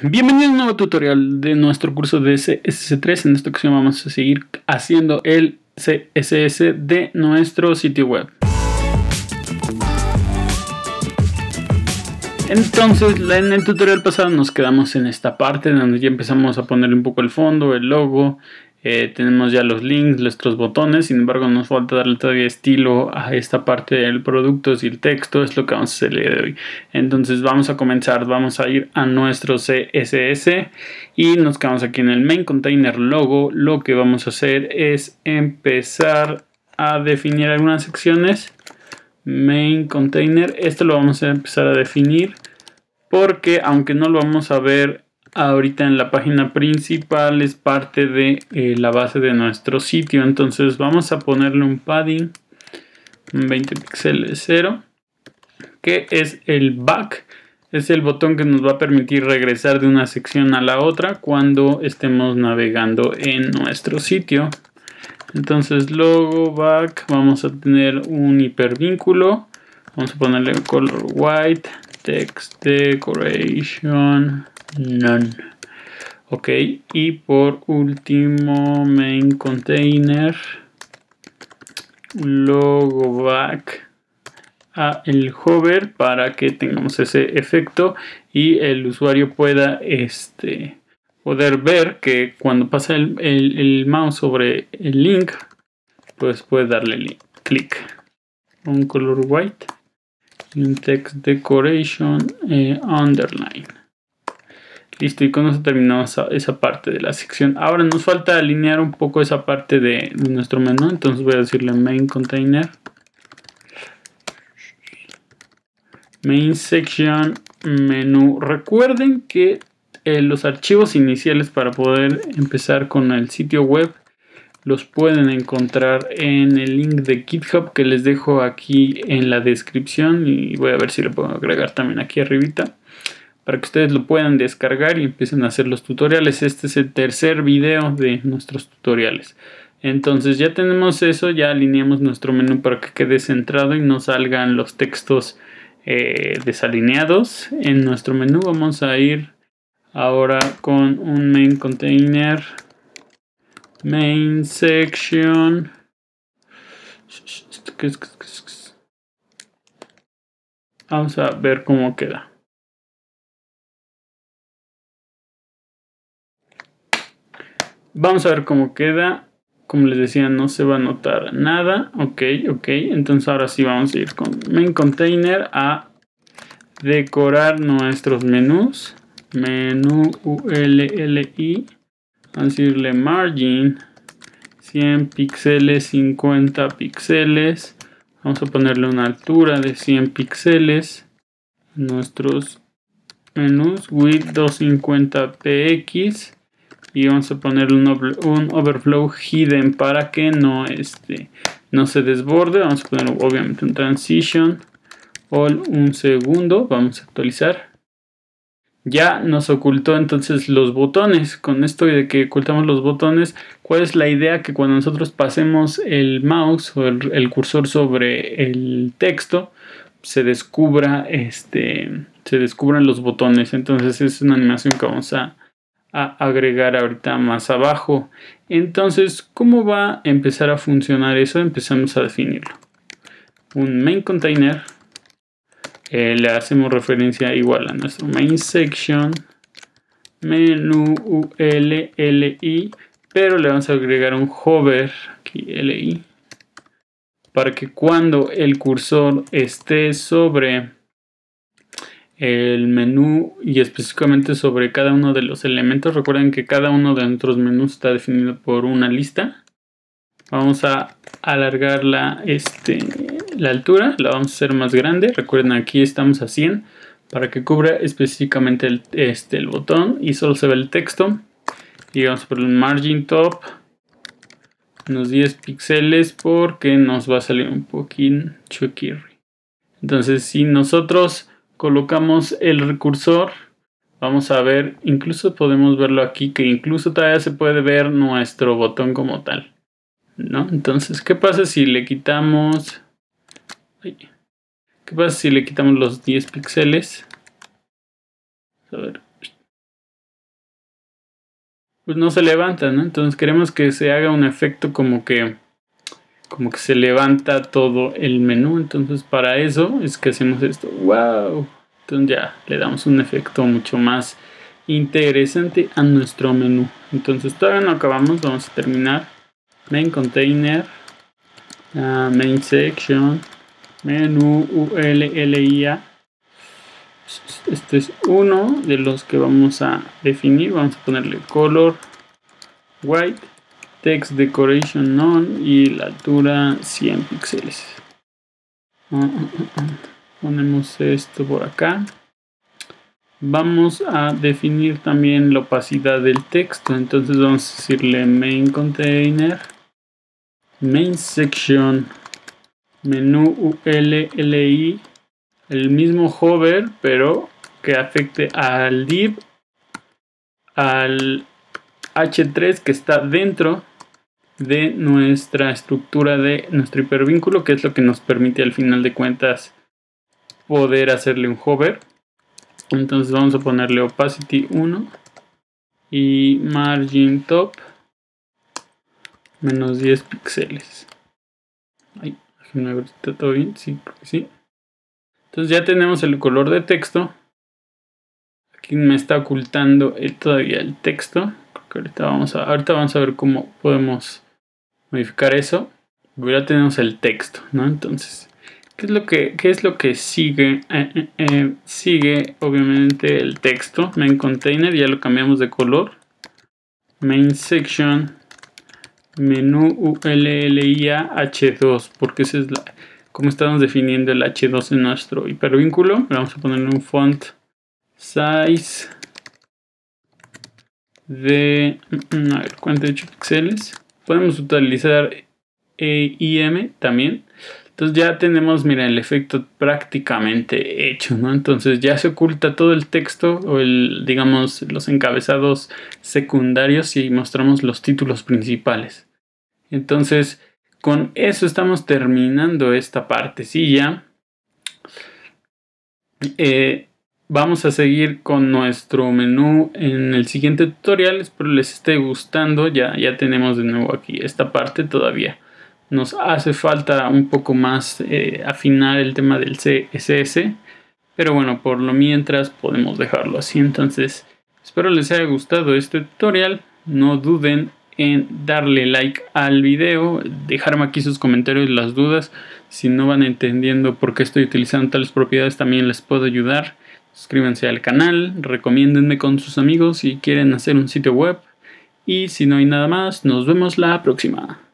Bienvenidos a un nuevo tutorial de nuestro curso de CSS3. En esta ocasión vamos a seguir haciendo el CSS de nuestro sitio web. Entonces, en el tutorial pasado nos quedamos en esta parte donde ya empezamos a poner un poco el fondo, el logo, tenemos ya los links, nuestros botones. Sin embargo, nos falta darle todavía estilo a esta parte del producto y el texto. Es lo que vamos a hacer el día de hoy. Entonces vamos a comenzar, vamos a ir a nuestro CSS y nos quedamos aquí en el main container logo. Lo que vamos a hacer es empezar a definir algunas secciones. Main container, esto lo vamos a empezar a definir porque aunque no lo vamos a ver ahorita en la página principal, es parte de la base de nuestro sitio. Entonces vamos a ponerle un padding 20 píxeles 0, que es el back, es el botón que nos va a permitir regresar de una sección a la otra cuando estemos navegando en nuestro sitio. Entonces logo back, vamos a tener un hipervínculo, vamos a ponerle color white, text decoration none. Ok, y por último main container logo back a el hover para que tengamos ese efecto y el usuario pueda poder ver que cuando pasa el mouse sobre el link, pues puede darle clic. Un color white y un text decoration underline. Listo, y con eso terminamos esa parte de la sección. Ahora nos falta alinear un poco esa parte de nuestro menú. Entonces voy a decirle main container, main section, menú. Recuerden que los archivos iniciales para poder empezar con el sitio web los pueden encontrar en el link de GitHub que les dejo aquí en la descripción. Y voy a ver si lo puedo agregar también aquí arribita, para que ustedes lo puedan descargar y empiecen a hacer los tutoriales. Este es el tercer video de nuestros tutoriales. Entonces ya tenemos eso, ya alineamos nuestro menú para que quede centrado y no salgan los textos desalineados en nuestro menú. Vamos a ir ahora con un main container, main section, vamos a ver cómo queda. Vamos a ver cómo queda. Como les decía, no se va a notar nada. Ok. Entonces ahora sí vamos a ir con main container a decorar nuestros menús. Menú ULLI. Vamos a decirle margin 100 píxeles, 50 píxeles. Vamos a ponerle una altura de 100 píxeles. Nuestros menús width 250 px. Y vamos a ponerle un overflow hidden para que no se desborde. Vamos a poner obviamente un transition all un segundo. Vamos a actualizar. Ya nos ocultó entonces los botones. Con esto de que ocultamos los botones, ¿cuál es la idea? Que cuando nosotros pasemos el mouse o el cursor sobre el texto, se descubra se descubran los botones. Entonces es una animación que vamos a agregar ahorita más abajo. Entonces, ¿cómo va a empezar a funcionar eso? Empezamos a definirlo. Un main container, le hacemos referencia igual a nuestro main section, menú ULLI, pero le vamos a agregar un hover aquí LI para que cuando el cursor esté sobre el menú y específicamente sobre cada uno de los elementos. Recuerden que cada uno de nuestros menús está definido por una lista. Vamos a alargar la altura, la vamos a hacer más grande. Recuerden, aquí estamos a 100 para que cubra específicamente el botón y solo se ve el texto. Y vamos a poner un margin top unos 10 píxeles porque nos va a salir un poquito chuquirri. Entonces si nosotros colocamos el cursor, vamos a ver, incluso podemos verlo aquí, que incluso todavía se puede ver nuestro botón como tal, ¿no? Entonces, ¿qué pasa si le quitamos? ¿Qué pasa si le quitamos los 10 píxeles? A ver. pues no se levanta, ¿no? Entonces queremos que se haga un efecto como que se levanta todo el menú. Entonces para eso es que hacemos esto. ¡Wow! Entonces ya le damos un efecto mucho más interesante a nuestro menú. Entonces todavía no acabamos, vamos a terminar. Main container, main section, menú ULLIA. Este es uno de los que vamos a definir. Vamos a ponerle color white, text decoration none y la altura 100 píxeles. Ponemos esto por acá. Vamos a definir también la opacidad del texto. Entonces vamos a decirle main container, main section, menú ULLI. El mismo hover, pero que afecte al div, al h3 que está dentro de nuestra estructura de nuestro hipervínculo, que es lo que nos permite al final de cuentas poder hacerle un hover. Entonces vamos a ponerle opacity 1 y margin top menos 10 píxeles. Ay, déjenme ver si está todo bien. Sí, creo que sí. Entonces ya tenemos el color de texto. Aquí me está ocultando todavía el texto. Creo que ahorita vamos a ver cómo podemos modificar eso. Pero ya tenemos el texto, ¿no? Entonces, ¿qué es lo que sigue? Sigue obviamente el texto. Main container, ya lo cambiamos de color. Main section, menú ULLIA H2, porque esa es la... Como estamos definiendo el H2 en nuestro hipervínculo, le vamos a ponerle un font size de, a ver, 48 píxeles. Podemos utilizar IM también. Entonces ya tenemos, mira, el efecto prácticamente hecho, ¿no? Entonces ya se oculta todo el texto o el, digamos, los encabezados secundarios y mostramos los títulos principales. Entonces... Con eso estamos terminando esta partecilla. Vamos a seguir con nuestro menú en el siguiente tutorial. Espero les esté gustando. Ya tenemos de nuevo aquí esta parte. Todavía nos hace falta un poco más afinar el tema del CSS. Pero bueno, por lo mientras podemos dejarlo así. Entonces, espero les haya gustado este tutorial. No duden en darle like al video, dejarme aquí sus comentarios, las dudas, si no van entendiendo por qué estoy utilizando tales propiedades también les puedo ayudar. Suscríbanse al canal, recomiéndenme con sus amigos si quieren hacer un sitio web y si no hay nada más, nos vemos la próxima.